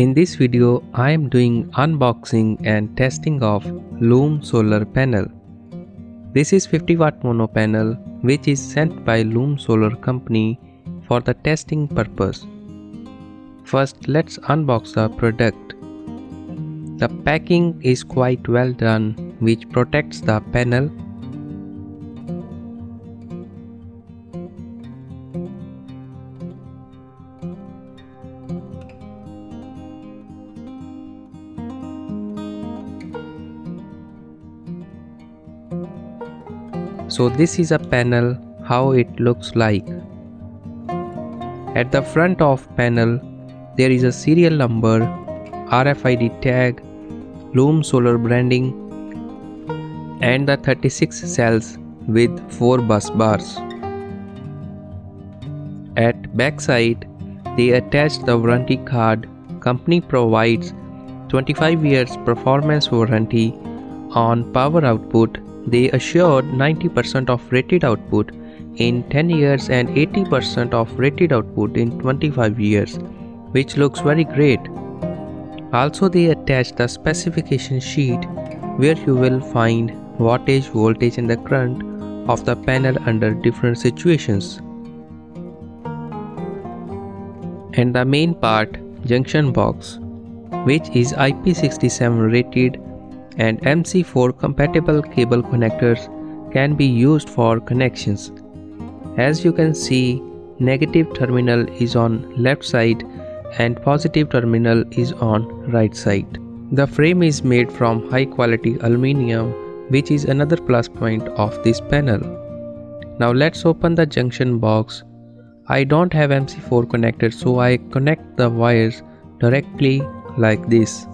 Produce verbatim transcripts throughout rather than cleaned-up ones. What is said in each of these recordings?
In this video, I am doing unboxing and testing of Loom Solar Panel. This is fifty watt mono panel which is sent by Loom Solar company for the testing purpose. First, let's unbox the product. The packing is quite well done, which protects the panel. So this is a panel, how it looks like. At the front of panel, there is a serial number, R F I D tag, Loom Solar branding, and the thirty-six cells with four bus bars. At backside, they attach the warranty card. Company provides twenty-five years performance warranty on power output. They assured ninety percent of rated output in ten years and eighty percent of rated output in twenty-five years, which looks very great. Also, they attach the specification sheet where you will find wattage, voltage and the current of the panel under different situations. And the main part, junction box, which is I P sixty-seven rated and M C four compatible cable connectors can be used for connections. As you can see, negative terminal is on left side and positive terminal is on right side. The frame is made from high quality aluminium, which is another plus point of this panel. Now let's open the junction box. I don't have M C four connector, so I connect the wires directly like this.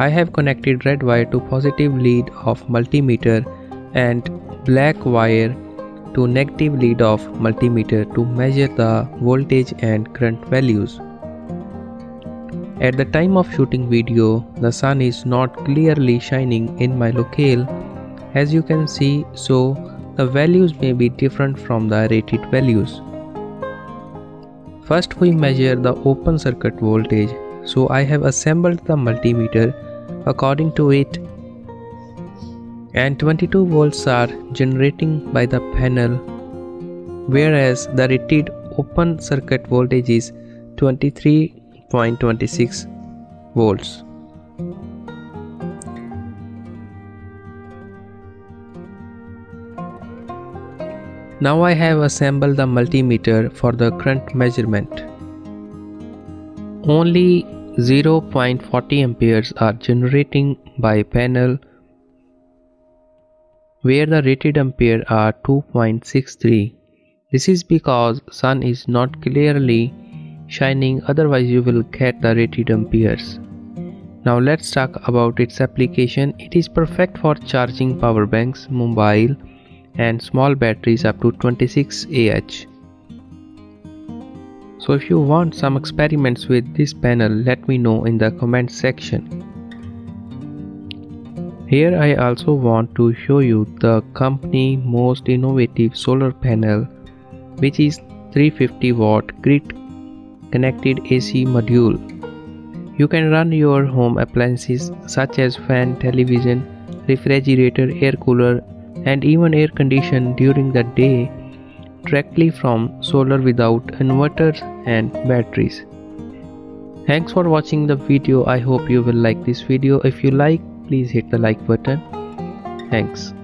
I have connected red wire to positive lead of multimeter and black wire to negative lead of multimeter to measure the voltage and current values. At the time of shooting video, the sun is not clearly shining in my locale, as you can see, so the values may be different from the rated values. First, we measure the open circuit voltage, so I have assembled the multimeter according to it, and twenty-two volts are generating by the panel, whereas the rated open circuit voltage is twenty-three point two six volts. Now I have assembled the multimeter for the current measurement. Only zero point four zero amperes are generating by panel, where the rated ampere are two point six three. This is because sun is not clearly shining, otherwise you will get the rated amperes. Now let's talk about its application. It is perfect for charging power banks, mobile and small batteries up to twenty-six Ah. So if you want some experiments with this panel, let me know in the comment section. Here I also want to show you the company most innovative solar panel, which is three hundred fifty watt grid connected A C module. You can run your home appliances such as fan, television, refrigerator, air cooler and even air condition during the day directly from solar without inverters and batteries. Thanks for watching the video. I hope you will like this video. If you like, please hit the like button. Thanks.